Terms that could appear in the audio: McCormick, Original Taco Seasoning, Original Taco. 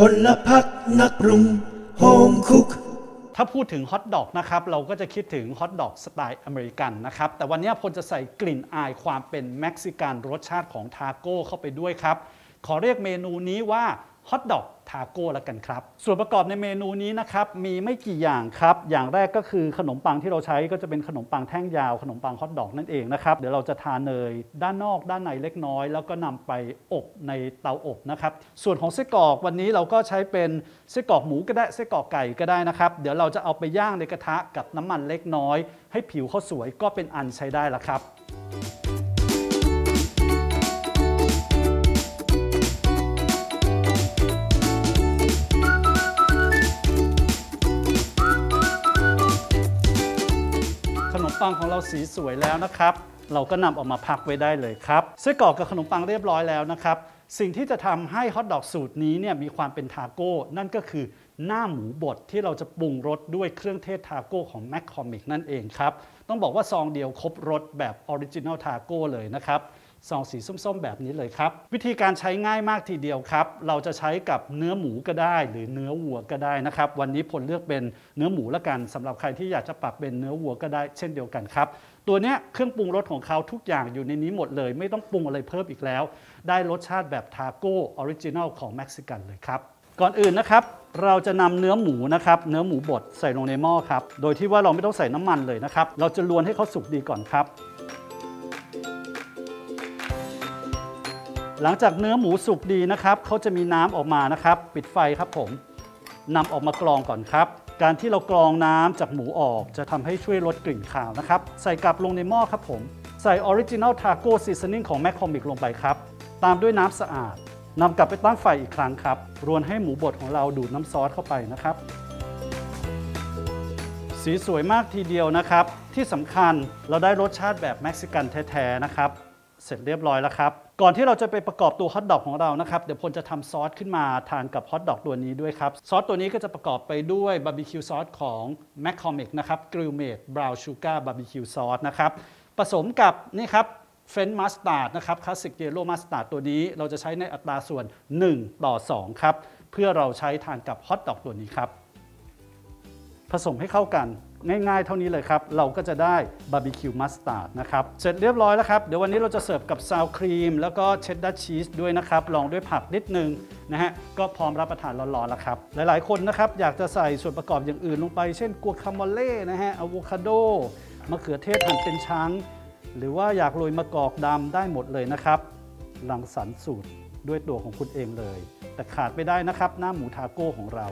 ผลพักนักปรุงโฮมคุกถ้าพูดถึงฮอทดอกนะครับเราก็จะคิดถึงฮอทดอกสไตล์อเมริกันนะครับแต่วันนี้พลจะใส่กลิ่นอายความเป็นเม็กซิกันรสชาติของทาโก้เข้าไปด้วยครับขอเรียกเมนูนี้ว่าฮอทดอกทาโก้ละกันครับส่วนประกอบในเมนูนี้นะครับมีไม่กี่อย่างครับอย่างแรกก็คือขนมปังที่เราใช้ก็จะเป็นขนมปังแท่งยาวขนมปังฮอทดอกนั่นเองนะครับเดี๋ยวเราจะทาเนยด้านนอกด้านในเล็กน้อยแล้วก็นำไปอบในเตาอบนะครับส่วนของไส้กรอกวันนี้เราก็ใช้เป็นไส้กรอกหมูก็ได้ไส้กรอกไก่ก็ได้นะครับเดี๋ยวเราจะเอาไปย่างในกระทะกับน้ำมันเล็กน้อยให้ผิวเขาสวยก็เป็นอันใช้ได้ละครับขนมปังของเราสีสวยแล้วนะครับเราก็นำออกมาพักไว้ได้เลยครับไส้กรอกกับขนมปังเรียบร้อยแล้วนะครับสิ่งที่จะทำให้ฮอทดอกสูตรนี้เนี่ยมีความเป็นทาโก้นั่นก็คือหน้าหมูบดที่เราจะปรุงรสด้วยเครื่องเทศทาโก้ของ McCormick นั่นเองครับต้องบอกว่าซองเดียวครบรสแบบ Original Taco เลยนะครับซองสีส้มๆแบบนี้เลยครับวิธีการใช้ง่ายมากทีเดียวครับเราจะใช้กับเนื้อหมูก็ได้หรือเนื้อวัวก็ได้นะครับวันนี้ผลเลือกเป็นเนื้อหมูละกันสำหรับใครที่อยากจะปรับเป็นเนื้อวัวก็ได้เช่นเดียวกันครับตัวนี้เครื่องปรุงรสของเขาทุกอย่างอยู่ในนี้หมดเลยไม่ต้องปรุงอะไรเพิ่มอีกแล้วได้รสชาติแบบทาโก้ออริจินัลของเม็กซิกันเลยครับก่อนอื่นนะครับเราจะนำเนื้อหมูนะครับเนื้อหมูบดใส่ลงในหม้อครับโดยที่ว่าเราไม่ต้องใส่น้ำมันเลยนะครับเราจะลวนให้เขาสุกดีก่อนครับหลังจากเนื้อหมูสุกดีนะครับเขาจะมีน้ำออกมานะครับปิดไฟครับผมนำออกมากรองก่อนครับการที่เรากรองน้ำจากหมูออกจะทำให้ช่วยลดกลิ่นคาวนะครับใส่กลับลงในหม้อครับผมใส่ Original Taco Seasoning ของ McCormick ลงไปครับตามด้วยน้ำสะอาดนำกลับไปตั้งไฟอีกครั้งครับรวนให้หมูบดของเราดูดน้ำซอสเข้าไปนะครับสีสวยมากทีเดียวนะครับที่สำคัญเราได้รสชาติแบบเม็กซิกันแท้ๆนะครับเสร็จเรียบร้อยแล้วครับก่อนที่เราจะไปประกอบตัวฮอทดอกของเรานะครับเดี๋ยวพลจะทำซอสขึ้นมาทานกับฮอทดอกตัวนี้ด้วยครับซอสตัวนี้ก็จะประกอบไปด้วยบาร์บีคิวซอสของ McCormick นะครับกริลเมดบราวน์ชูการ์บาร์บีคิวซอสนะครับผสมกับนี่ครับเฟรนช์มัสตาร์ดนะครับคลาสสิกเยลโล่มัสตาร์ดตัวนี้เราจะใช้ในอัตราส่วน1:2ครับเพื่อเราใช้ทานกับฮอทดอกตัวนี้ครับผสมให้เข้ากันง่ายๆเท่านี้เลยครับเราก็จะได้บาร์บีคิวมัสตาร์ดนะครับเสร็จเรียบร้อยแล้วครับเดี๋ยววันนี้เราจะเสิร์ฟกับซาวครีมแล้วก็เชดดาร์ชีสด้วยนะครับลองด้วยผักนิดนึงนะฮะก็พร้อมรับประทานร้อนๆแล้วครับหลายๆคนนะครับอยากจะใส่ส่วนประกอบอย่างอื่นลงไปเช่นกัวคามอเล่นะฮะอะโวคาโดมะเขือเทศหั่นเป็นชั้นหรือว่าอยากโรยมะกอกดำได้หมดเลยนะครับรังสรรค์สูตรด้วยตัวของคุณเองเลยแต่ขาดไม่ได้นะครับหน้าหมูทาโก้ของเรา